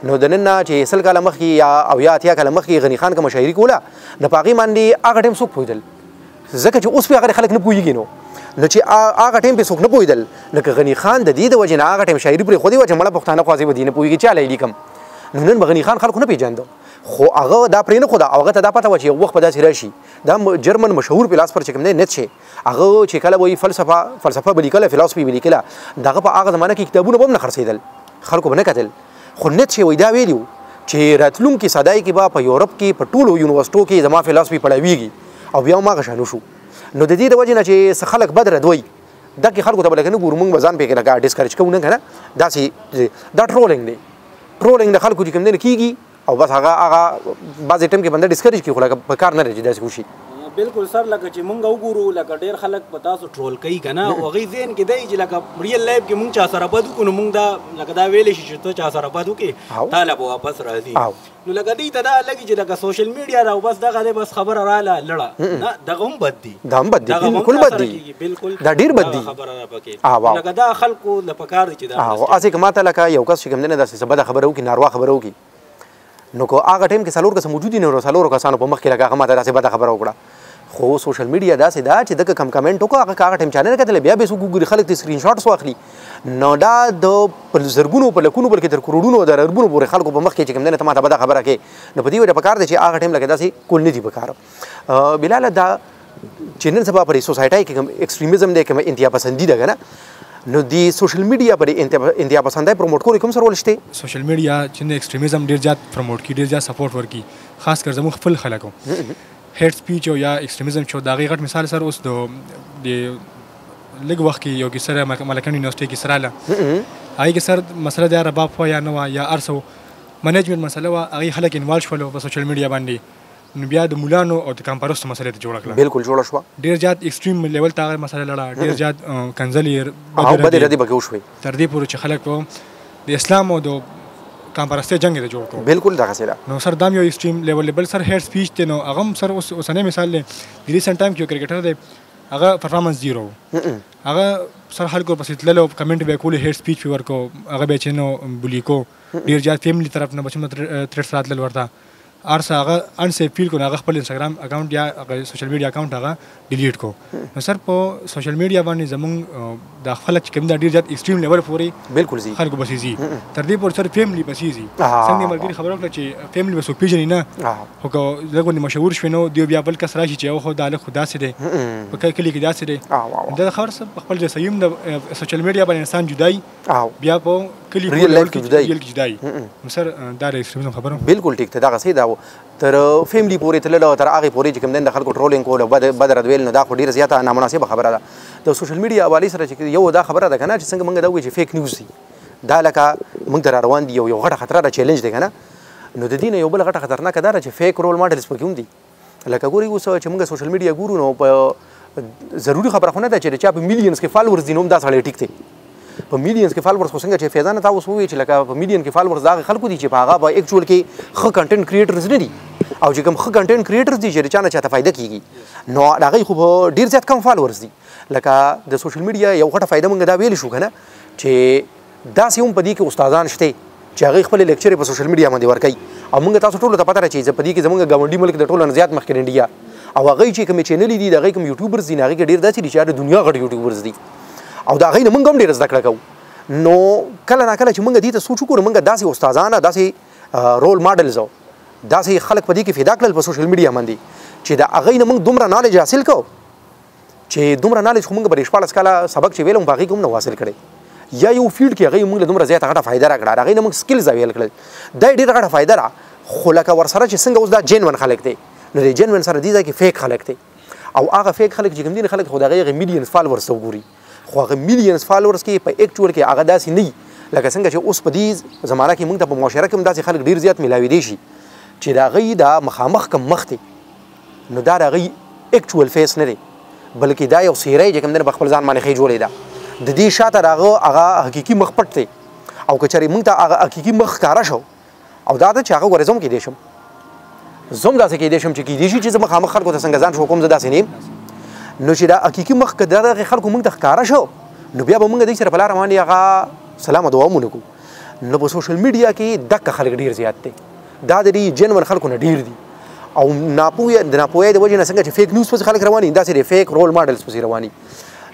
نو د نن نه چې سل کاله مخکې یا او یا اتیا کاله مخکې غنی خان کوم شاعري کوله نه پاغي باندې هغه ټیم څوک پویدل ځکه چې اوس په هغه خلک نه پویږي نو نو چې هغه ټیم په څوک نه پویدل لکه غنی خان د دې د وجه نه هغه ټیم شاعري پرې خو دې وجه مړه پښتانه خوازي ودی نه پویږي چاله لیکم نو نن غنی خان خلکو نه پیژاند خو هغه دا پرې نه خو دا هغه ته دا پته و چې وخت په داسې راشي دا جرمن مشهور فلسفر چې کوم دی نه شي هغه چې کله وایي فلسفه بلې کله فلسفي بلې کله دغه په هغه زمانه کې کتابونه به هم نه خرڅېدل خلکو به نه کتل خو نه شي وای دا ویلو چې راتلونکي صدای کې با په یورپ کې په ټولو یونیورسټو کې زما فلسفي پړاویږي او بیا ما غشانو شو نو د دې د وجه نه چې خلک بدر دوی دغه خلکو ته بلګنه ګور مونږ مزان پکې لګا ډیسکرج کوونه کنه دا سي دا ټرولینګ دی ټرولینګ د خلکو چې کوم دی کیږي او بس هغه بعضې ټیم کې بنده ډیسکرج کوي خو لکه په کار نه راځي داسې خوشي بالکل سر لکه چې مونږ وګورو لکه ډېر خلک په تاسو ټرول کوي کنه او هغوی ذهن کې دی چې لکه ریل لایف کې مونږ چا سره بد وکړو نو مونږ دا لکه دا ویلی شي چې ته چا سره بد وکړې تا له به واپس راځي نو لکه دې ته دا لګي چې لکه سوشل میډیا را بس دغه دی بس خبره راله لړه نه دغه هم بد دي دا هم بد دي بالکل بد دي بالکل دا ډېر بد دي خبره را پکې لکه دا خلکو د پکار دي چې دا هسې که ماته لکه یو کس چې کوم دی نه داسې بده خبره وکړي ناروا خبره وکړي نو که هغه ټایم کې څلور کسه موجود دي نو څلورو کسانو په مخ کې لکه هغه ماته داسې بده خبره وکړه خو سوشل میډیا داسې دا چې دغه کم کمنټ وکړه هغه ټایم چا نه کتلی بیا به څوک وګوري خلک د سکرین شاټس واخلي نو دا د زرګونو په لکونو بلکې تر کروڑونو د ربونو پورې خلکو په مخ کې چې کوم دی نه ته ماته بده خبره کې نو په دې وجه پکار دی چې هغه ټایم لکه داسې کول نه دي پکار بلاله دا چې نن سبا پرې سوسایټۍ کې کوم اکسټریمیزم دی کوم انتیا پسندي ده که نه نو د سوشل میډیا پرې انتیا پسندۍ پروموټ کولو کوم څه رول شته سوشل میډیا چې د اکسټریمیزم ډېر زیات پروموټ کړي ډېر زیات سپورټ ورکړي خاص کر زموږ خپل خلکو هیټ سپیچ او یا اکسټریمیزم چې د هغې غټ مثال سره اوس د لږ وخت کې یو کیسه ملکن یونیورسټۍ کې سراله هغې کې سر مسله د رباب وه یا نه وه یا هر څه وه منیجمنټ مسله وه هغې خلک انوالو شول په سوشل میډیا باندې نو بیا د مولانو او د کمپرستو مسلې ته جوړه کړه بالکل جوړه شوه ډېر زیات ایکسټریم لیول ته هغه مسله لړه ډېر زیات کنزل یې بدې ردې پکې وشوې تر دې پورې چې خلک د اسلام او د کمپرستۍ جنګ یې ته جوړ کړو بالکل دغسې ده نو سر دا هم یو ایکسټریم لیول دی بل سر هیډ سپیچ دی نو هغه هم سر اوسنی مثال دی د ریسنټ ټایم کې یو کرکټر دی هغه پرفارمنس زیرو هغه سر خلکو پسې تللو کمنټ به یې کولو هیډ سپیچ به یې ورکو هغه به یې چې نو بولي کو ډېر زیات فیملي طرف نه بچم تریټس راتلل ورته هر څه هغه انسیف فیل کو نو هغه خپل انسټاګرام اکاونټ یا سوشل میډیا اکاونټ هغه ډیلیټ کو نو سر په سوشل میډیا باندې زموږ دا خلک چې کوم دا ډېر زیات ایکسټریم لیول پورې بالکل ځي خلکو پسې ځي تر دې پورې سر فیملي پسې ځي څنګه ملګري خبره وکړه چې فیملي به څوک پېژني نه خو که لږ مشهور شوې نو دوی بیا بل کس راشي چې یو خو دا هلک خو داسې دی په کلي کې داسې دی دا خبر سر په خپل ځای صحیح هم د سوشل میډیا باندې انسان جدای بیا په کلي کې جدای نو سر دا د ایکسټریمیزم خبره بالکل ټیک ته دغسې ده تر فیملی پورې تللو تر هغې پورې چې کوم دی د خلکو ټرولینګ کولو بد رد ویل نو دا خو ډېره زیاته نامناسبه خبره ده د سوشل میډیا حوالې سره چې یو دا خبره ده که نه چې څنګه موږ دا وایو چې فیک نیوز دي دا لکه موږ ته را روان دي یو غټه خطره ده چیلنج دی که نه نو د دې نه یو بله غټه خطرناکه دا ده چې فیک رول ماډلس پکې هم دي لکه ګورئ اوس چې موږ سوشل میډیا ګورو نو په ضروري خبره خو نه ده چې د چا په میلیونس کې فالورز دي نو هم دا سړی ټیک دی په میډین کې فالوورز خو څنګه چې فیضانه تا اوس ووایي چې لکه په میډین کې فالوورز د هغه خلکو دي چې په هغه به اکچوال کې ښه کنټنټ کریټرز نه دي او چې کوم ښه کنټنټ کریټرز دي چې چا نه چاته فایده کېږي نو د هغوی خو ډېر زیات کم فالوورز دي لکه د سوشل میډیا یو غټه فایده موږ دا ویلی شو که نه چې داسې هم په دې کې استادان شته چې هغوی خپلې لیکچرې په سوشل میډیا باندې ورکوي او موږ تاسو ټولو ته پته ده چې په دې کې زموږ ګاونډي ملک د ټولو نه زیات مخکې انډیا او هغوی چې کومې چینلې دي د هغوی کوم یوټیوبرز دي نو هغوی کې ډېر داسې دي چې د دنیا غټ یوټیوبرز دي او دا هغوی نه موږ هم ډېره زده کړه کوو نو کله ناکله چې موږ دې ته سوچ وکړو موږ داسې استادانه داسې رول ماډلز او داسې خلک په دې کې فدا کړل په سوشل میډیا باندې چې د هغوی نه موږ دومره نالج حاصل کوو چې دومره نالج خو موږ به د 14 کاله سبق چې ویل هم په هغې کې هم نه حاصل کړی یا یو فیلډ کې هغوی موږ له دومره زیاته غټه فایده راکړه هغوی نه موږ سکلز ویل کړل دا یې ډېره غټه فایده ده خو لکه ورسره چې څنګه اوس دا جینون خلک دی نو د جینون سره دې ځای کې فیک خلک دی او هغه فیک خلک چې کوم دي خلک خو دغه میلیونز فالوورز وګوري خو هغه میلیونز فالوورز کې په یک ټور کې هغه داسې نه لکه څنګه چې اوس په دې زمانه کې موږ ته په معاشره کې داسې خلک ډیر زیات ملاوي دي شي چې دا غي دا مخامخ کم مخته نو دا غي اکچوال فیس نه دی بلکې دا یو سیرای چې کوم دنه بخپل ځان باندې خې جوړې ده د دې شاته راغه هغه حقيقي مخ پټ دی او کچري موږ ته هغه حقيقي مخ کارا شو او دا چې هغه ورزوم کې دي شم زوم داسې کې دي شم چې کې دي چې مخامخ خلکو ته څنګه ځان شو کوم زداسې نیم نو چې دا حقيقي مخ کده راغه خلکو موږ ته کارا شو نو بیا به موږ دې سره په لار باندې هغه سلام دعا مونږ کو نو په سوشل میډیا کې دغه خلک ډیر زیات دي دا دې جنور خلکو نه ډیر دي او ناپوهه د ناپوهه د وجه نه څنګه چې فیک نیوز پس خلک رواني دا سره فیک رول ماډلز پس رواني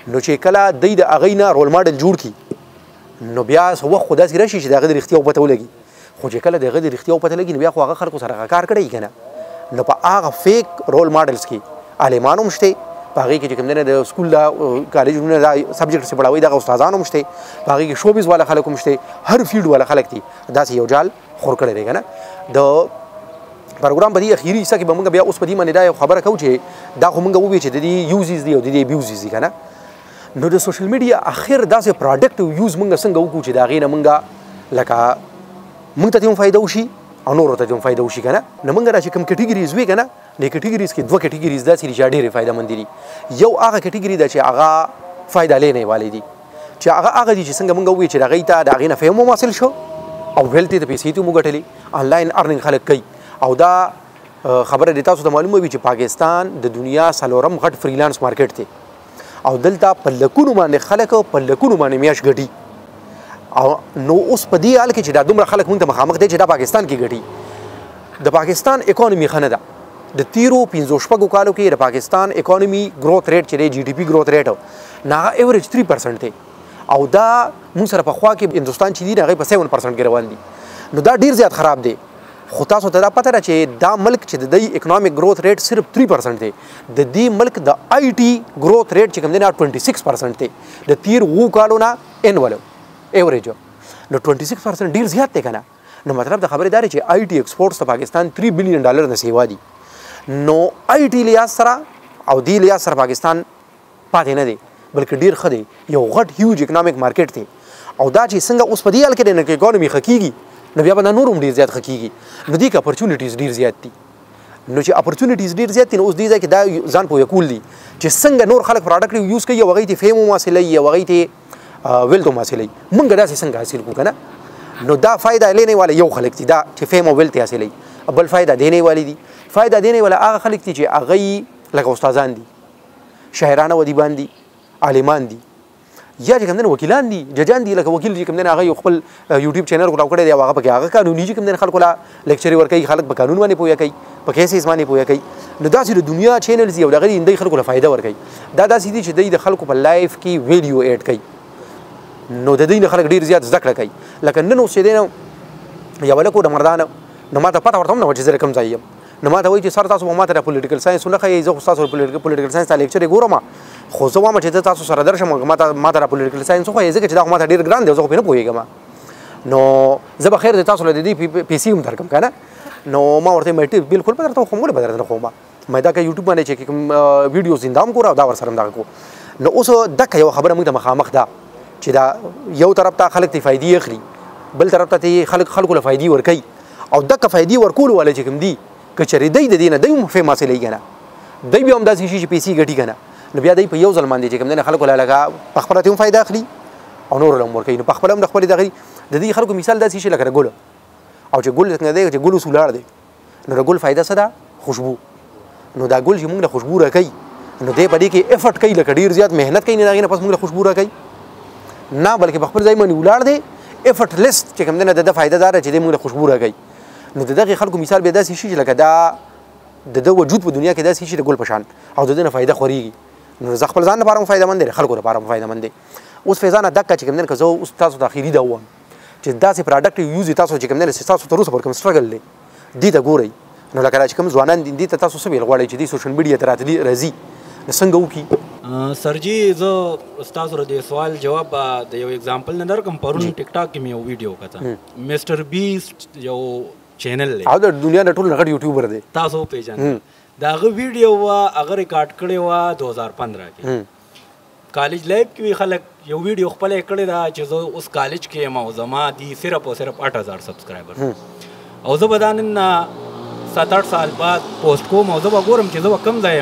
نو چې کله د اغینا رول ماډل جوړ کی نو بیا سو خو دا سره شي چې دغه د اختیار پته ولګي خو چې کله دغه د اختیار پته لګي نو بیا خو هغه خلکو سره کار کړی کنه نو په هغه فیک رول ماډلز کې عالمانو مشته باغی کې کوم نه د سکول دا کالجونو دا سبجیکټ څه پڑھاوي دا استادانو مشته باغی کې شوبیز والا خلک مشته هر فیلډ والا خلک دي دا یو جال خور کړی دی کنه د پروګرام بدی اخیری حصہ کې بمونګ بیا اوس پدی منی دا خبره کو چې دا خو مونږ ووی چې د دې یوزز دی او د دې ابیوزز دی کنه نو د سوشل میډیا اخر داسې پروډکټ یوز مونږ څنګه وکړو چې دا غینه مونږ لکه مونږ ته هم فائدہ وشي او نور ته هم فائدہ وشي کنه نو مونږ راځي کوم کټګوریز وی کنه د کټګوریز کې دوه کټګوریز داسې چې ډېر فائدہ مند دي یو هغه کټګوری دا چې هغه فائدہ لینې والي دي چې هغه دي چې څنګه مونږ ووی چې دا غیته دا غینه فهم حاصل شو او ویلته د پیسې ته مونږ ټلې انلاین ارننګ خلک کوي او دا خبر د تاسو ته معلومه وي چې پاکستان د دنیا سلورم غټ فریلانس مارکیټ دی او دلته په لکونو باندې خلک په لکونو باندې میاش غټي او نو اوس په دې حال کې چې دا دومره خلک مونږ ته مخامخ دي چې دا پاکستان کې غټي د پاکستان اکانومي خنه ده د تیرو 15 شپږو کالو کې د پاکستان اکانومي ګروث ریټ چې جی ډي پی ګروث ریټ نه ایوریج 3% دی او دا مونږ سره په خوا کې هندستان چې دی نه غي په 7% کې روان دي نو دا ډیر زیات خراب دی خو تاسو ته دا پته ده چې دا ملک چې د دې اکنامک ګروث ریټ صرف 3% دی د دې ملک د آی ټي ګروث ریټ چې کوم دی نه 26% دی د تیر وو کالو نه انول ایوریج نو 26% ډیر زیات دی کنه نو مطلب د خبرې دا چې آی ټي ایکسپورټس د پاکستان 3 بلین ډالر نه سیوا دي نو آی ټي لیا سره او دی لیا سره پاکستان پاتې نه دی بلکې ډیر خدي یو غټ هیوج اکنامک مارکیټ دی او دا چې څنګه اوس په دې حال کې د اکانومي حقيقي نو بیا به نور هم ډیر زیات خکېږي نو دې کې اپورچونټیز ډیر زیات دي نو چې اپورچونټیز ډیر زیات دي نو اوس دې ځای کې دا ځان پوهه کول دي چې څنګه نور خلک پروډکټ یوز کوي او هغوی ته فیم هم حاصلوي او هغوی ته ویلت هم حاصلوي موږ داسې څنګه حاصل کړو کنه نو دا فایده لینې والا یو خلک دي دا چې فیم او ویلت یې حاصلوي بل فایده دینې والی دي فایده دینې والا هغه خلک دي چې هغوی لکه استادان دي شاعران ودیبان دي عالمان دي یا چې کوم دنه وکیلان دي ججان دي لکه وکیل چې کوم دنه هغه خپل یوټیوب چینل غوډاو کړی دی هغه پکې هغه قانوني چې کوم دنه خلکو لا لیکچر ورکوي خلک په قانون باندې پوهه کوي په کیسز باندې پوهه کوي نو داسې د دنیا چینل زی او دغه اندې خلکو لا فایده ورکوي دا داسې دي چې د خلکو په لایف کې ویډیو اډ کوي نو د دې نه خلک ډیر زیات زده کړه کوي لکه نن اوسې دینه یا ولکو د مردان نو ماته پته ورته هم نو چې زه کوم ځای نو ماته وایي چې سر تاسو ماته د پولیټیکل ساينس نه خي زه خو تاسو پولیټیکل ساينس لیکچر ګورم خو زه وایم چې تاسو سره درشم ما ته را پولیټیکل ساينس خو یې ځکه چې دا خو ما ته ډېر ګران دی زه خو پې نه پوهېږم نو زه به خیر د تاسو له دې پیسې هم درکم که نو ما ورته مې بالکل به درته وخورم ولې به درته نه خورم مې دا که یوټیوب باندې چې کوم ویډیو زنده هم ګوره او دا ورسره هم دغه کو نو اوس دکه یوه خبره موږ ته مخامخ ده چې دا یو طرف ته خلک ته فایدې اخلي بل طرف ته خلکو له فایدې ورکوي او دکه فایدې ورکولو والی چې کوم دي که چېرې دی د دې نه دی هم فیم حاصلوي که نه دی بیا هم داسې شي چې پیسې ګټي که نه نو بیا دی په یو ځل باندې چې کوم دنه خلکو لا لګه په خپله ته هم فایده اخلي او نورو له هم ورکوي نو په خپله هم د خپلې دغه د دې خلکو مثال داسې شي لکه د ګل او چې ګل څنګه دی چې ګل اوس ولاړ دی نو د ګل فایده څه ده خوشبو نو دا ګل چې موږ له خوشبو راکوي نو دی په دې کې افټ کوي لکه ډېر زیات محنت کوي نه د هغې نه پس موږ له خوشبو راکوي نه بلکې په خپل ځای باندې ولاړ دی افټ لیس چې کوم دنه د ده فایده دا ده چې دی موږ له خوشبو راکوي نو د دغې خلکو مثال بیا داسې شي چې لکه دا د ده وجود په دنیا کې داسې شي د ګل په شان او د ده نه فایده خورېږي نو زه خپل ځان لپاره هم فایده مند دی خلکو لپاره هم فایده مند دی اوس فیضانه دکه چې کوم دی که زه اوس تاسو ته اخري دا ووایم چې داسې پروډکټ یوز تاسو چې کوم دی چې تاسو تر اوسه پورې کوم سټرګل دی دې ته ګورئ نو لکه دا چې کوم ځوانان دي دې ته تاسو څه ویل غواړئ چې دې سوشل میډیا ته راتلي راځي نو څنګه وکړي سر جي زه ستاسو سره د سوال جواب د یو اګزامپل نه درکم پرون ټیک ټاک کې مې یو ویډیو کتل مسټر بیسټ یو چینل دی او د دنیا نه ټول غټ یوټیوبر دی تاسو پیژنئ दाग वीडियो हुआ अगर रिकॉर्ड करे हुआ 2015 के कॉलेज लाइफ की खलक यो वीडियो पहले एकड़े दा चीज़ों उस कॉलेज के माउज़मा दी सिर्फ और सिर्फ 8000 सब्सक्राइबर और जब बताने ना 7-8 साल बाद पोस्ट को मौजूदा गोरम चीज़ों कम जाएं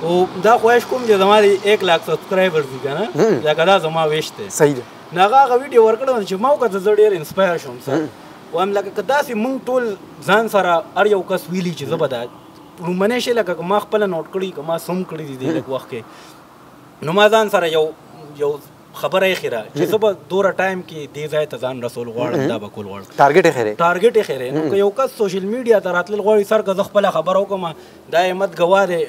वो दा ख्वाहिश को मुझे हमारी 1 लाख सब्सक्राइबर दी क्या ना या कदा जमा वेस्ट है सही है नागा का वीडियो वर्कर तो जब माओ का ज़रूर इंस्पायरेशन सर वो हम लगे कदा से मुंग टोल जान सारा अरे वो कस वीली चीज़ों बता रूमने शे लगा कमा खपला नोट करी कमा सुम करी दी दी लग वक्त के नमाज़ान सारा यो खबर है खिरा जैसे बस दो टाइम की देश है तजान रसूल वार्ड दावा कोल वार्ड टारगेट है खिरे ना क्यों का सोशल मीडिया तरातल वार्ड सर का ज़ख्पला खबर हो कमा दायमत गवारे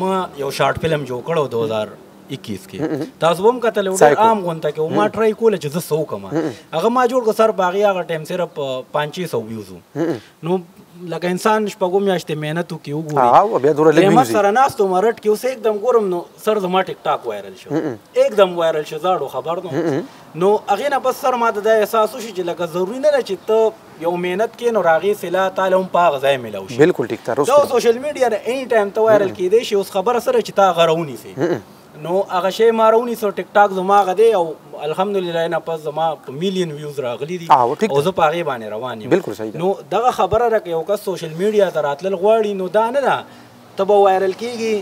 माँ यो शॉर्ट फिल्म जो करो 2021 की ताज़बम का तले उधर आम घंटा के वो मात्राई कोल है जैसे 100 कमा अगर माजूर का सर बागी आगर टाइम सिर्फ 500 व्यूज़ हो लगा इंसान शपगों में आज ते मेहनत हुई क्यों गुरी हाँ वो बेहतर लगी लेकिन सरनास तो मरट क्यों से एकदम गोरम नो सर जमा टिकटाक वायरल शो एकदम वायरल शज़ारो खबर नो नो अगेन अब सर माता दाय सासु शीज़ लगा ज़रूरी नहीं चित्ता यो मेहनत के नो रागी सिला तालों पाग जाए मिला उसे बिल्कुल ठीक था जो सोशल मीडिया ने एनी टाइम तो वायरल की देश उस खबर सर चिता गराऊनी से नो अगर शे मारो नहीं सो टिकटाक जमा कर दे और अल्हम्दुलिल्लाह ना पास जमा मिलियन व्यूज़ रागली दी और जो पागे बाने रवानी बिल्कुल सही नो दगा खबर आ रखी होगा सोशल मीडिया तरातल ग्वाड़ी नो दाने ना तब वायरल की गई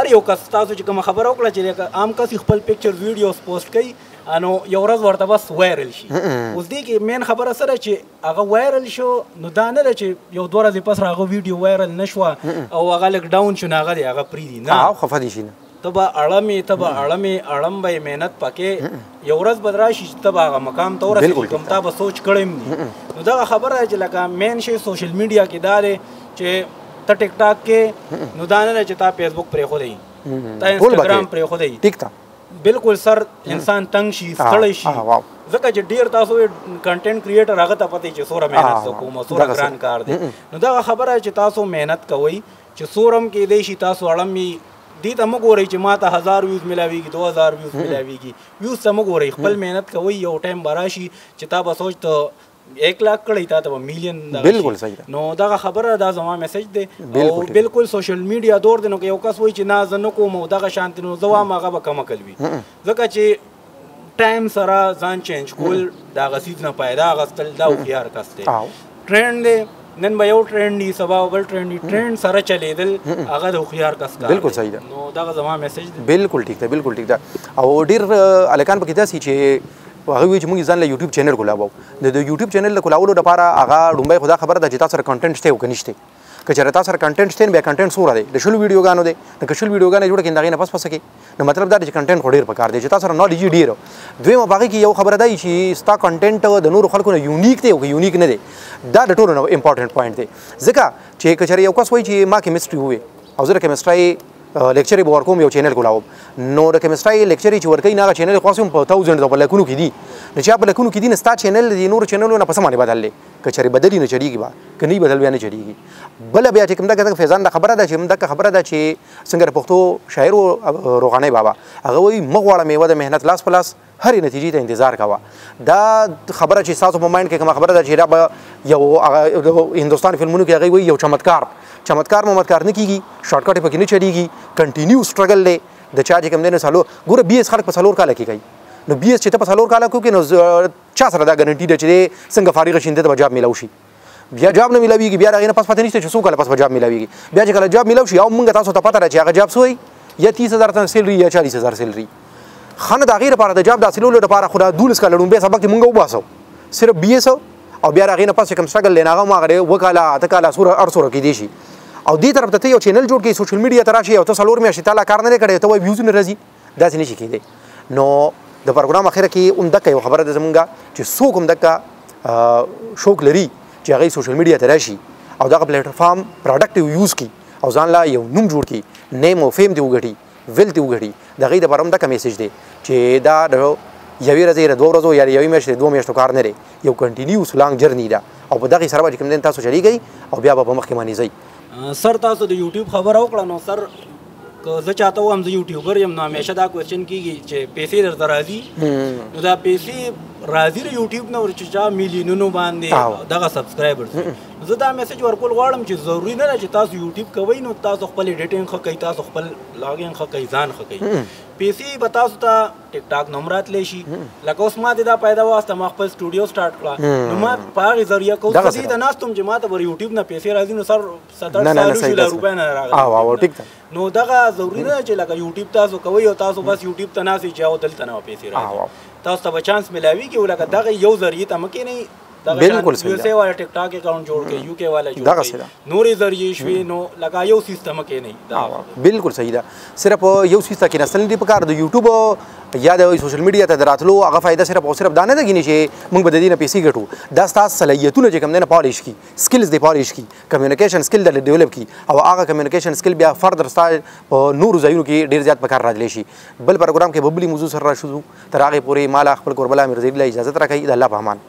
अरे होगा स्टार्स जो कम खबर होगा चलेगा आम का सिखपल पिक्चर वीडियोस पोस्ट कई अनो योरस वर्ता बस वायरल शी उस दिन की मेन खबर असर है ची अगर वायरल शो नुदाने रह ची यो द्वारा दिपस रागो वीडियो वायरल नशवा और अगर लकडाउन चुना गया अगर प्रीति ना आओ खफा दी शी ना तब आलमी आलम भाई मेहनत पके योरस बदराशी तब आगा मकाम तोरस कम तब सोच करें नहीं उधर खबर है चलेगा मेन शे सोशल मीडिया की दारे चे टिकटॉक के नुदाने रह चिता फेसबुक प्रयोग दे ता इंस्टाग्राम प्रयोग दे ठीक था बिल्कुल सर इंसान तंग शी सड़े शी जगह जड़ीर तासो ये कंटेंट क्रिएटर आगत अपते ची सोरा मेहनत तो कोमा सोरा ग्रान कार दे नुदागा खबर है चितासो मेहनत का वही ची सोरम के देशी तासो आलम भी दी तमक हो रही ची माता 1000 व्यूज मिलावी की 2000 व्यूज मिलावी की व्यूज तमक हो रही पल मेहनत का वही यो टाइम बराशी चिता बसोच तो 1 लाख कड़ी था तब मिलियन बिल्कुल सही था नो दागा खबर है दास हमारे मैसेज दे और बिल्कुल सोशल मीडिया दौर दिनों के योगास वही चिना जनों को मोदा का शांति नो जवाब मागा बकमा कल भी जगह ची टाइम सरा जान चेंज कोल दागा सीज़ ना पाए दागा स्टल दाउ यार कस्ते ट्रेंड दे नन बायो ट्रेंडी सबावल ट्रेंडी ट्रेंड सारा चले दिल आगा दोखियार कस्ता बिल्कुल सही था नो दागा जवाब मैसेज बिल्कुल ठीक था और डिर अलगान पकिता सीचे आगे भी जमुई जान ले यूट्यूब चैनल खुला हुआ जब यूट्यूब चैनल ले खुला हुआ लोग डपारा आगा रुम्बाई खुदा खबर था जितना सर कंटेंट्स थे वो कनिष्ठ थे कचरता सर कंटेंट्स थे न बे कंटेंट्स हो रहा थे दशुल वीडियो गानों दे न कशुल वीडियो गाने जोड़ किंदागे न पस पस सके न मतलब दार जिस कंटेंट खोड़ेर पकार दे जितना सर नॉलेज ही डेरो द्वे में बाकी की यो खबर था इसी स्टा कंटेंट धनु रुखल को न यूनिक थे वो कि यूनिक नहीं दे दार डटोरो न इम्पोर्टेंट पॉइंट थे जिका चे कचरे यो कस वही चे माँ केमिस्ट्री हुए अवसर केमिस्ट्री लेक्चर बोर को मैं चैनल खुलाओ नो केमिस्ट्री लेक्चर वर्क ही ना चैनल कौन से 1000 पर लखनऊ की दी नचे आप लखनऊ की दी नस्ता चैनल नूर चैनल ना पसमाने बदल ले कचरे बदली न चढ़ी की बात नहीं बदल भी नहीं चढ़ी बल अब याचे कमदा कहता फैजान ना खबर आदा मदा का खबर आदा छे संगर पुख्तो शायरों रोगाने बाबा अगर वही मगवाड़ा मेवा द मेहनत लास पलास हर नतीजे का इंतजार कवा दा खबर अच्छी सासो मोमाइंड के कमा खबर अच्छी रहा हिंदुस्तान फिल्मों की आ गई वही यो चमत्कार नहीं की शॉर्टकट पर नहीं चढ़ेगी कंटिन्यू स्ट्रगल ले द चार्ज कम देने सालों गुरु BS खाल पसलोर का लगी गई न BS चिता पसलोर का क्योंकि चा सर गारंटी डे संग फारिग शिंदे तो जवाब मिलाऊशी बिया जॉब न मिलाएगी बिया आगे ना पास पता नहीं सौ कल पास जॉब मिलाएगी बिया जगह जॉब मिलाऊशी आओ मंगा तासो तो पता रहे अगर जॉब सोई या 30,000 सैलरी या 40,000 सैलरी खाना दागे रहा था जॉब दासिलो ले रहा खुदा दूल इसका लड़ूँ बे सबक मुंगा उबास हो सिर्फ BS हो और बिया आगे ना पास कम स्ट्रगल लेना हो मांगे वो काला आता काला सूर और सूर की देशी और दी तरफ तथे और चैनल जोड़ के सोशल मीडिया तराशी हो तो सलोर में अशिताला कारण करे तो वह व्यूज़ नहीं रजी दस नहीं सीखी दे नो द प्रोग्राम आखिर की उमदक का खबर है जमूंगा जो सो उमदक का शौक लरी चाहे सोशल मीडिया तराशी और दाका प्लेटफॉर्म प्रोडक्ट यूज़ की और जानला ये नुम जोड़ की नेम और फेम देव घटी विल देव घटी दगई दबार उमदा का मैसेज दे चेदा रहो यवी रजे दो रजो यार यवी मैच दो मैच तो कारने रे यो कंटिन्यूस लॉन्ग जर्नी दा और बदा की सरवा जिकम दिन तासो चली गई और ब्या बाबा मख मानी जई सर तासो द YouTube खबर हो कळनो सर ज चाहता हूं हम यूट्यूबर हम ना हमेशा दा क्वेश्चन की पैसे दर दराजी तो दा पैसे راضی ر یوټیوب نو ورچا ملیونونو باندې دغه سبسکرایبرز زه دا میسج ورکول غواړم چې ضروری نه چې تاسو یوټیوب کوی نو تاسو خپل ایډیټینګ خو کوي تاسو خپل لاګین خو کوي ځان خو کوي پیسي بتاسو ته ټیک ټاک نمبرات لشي لکه اوس ما دا پیدا واسطه ما خپل سټوډیو سٹارټ کړ نو ما پاره ذریعہ کو چې دا ناس تم جماعت ور یوټیوب نه پیسې راځي نو سر 70 روپیا نه راغلی او ټیک ده نو دا ضروری نه چې لکه یوټیوب تاسو کوی او تاسو بس یوټیوب ته ناسي چاو دل تنو پیسې راځي تاسو ته چانس ملاوي کې ولګه دغه یو ذریعہ ته مکه نه بالکل صحیح ویسے والا ٹک ٹاک اکاؤنٹ جوڑ کے یو کے والا جوڑ کے نوري ذریعہ شوي نو لگا یو سیستم کې نه بالکل صحیح دا صرف یو سیستم کې نسل دی پکار د یوټیوب یا د سوشل میډیا ته دراتلو هغه فائدہ صرف او صرف دانه دګی نشي موږ بددي نه پیسې ګټو دا ستاسو صلاحیتونه چې کوم نه پالش کی سکلز دی پالش کی کمیونیکیشن سکل د ډیولپ کی او هغه کمیونیکیشن سکل بیا فردر سټایل نور زایو کې ډیر زیات پکار راځلی شي بل پروګرام کې ببلی موضوع سره شو تر هغه پورې مال خپل کور بل امیر زهیر اجازه راکړي د الله په امان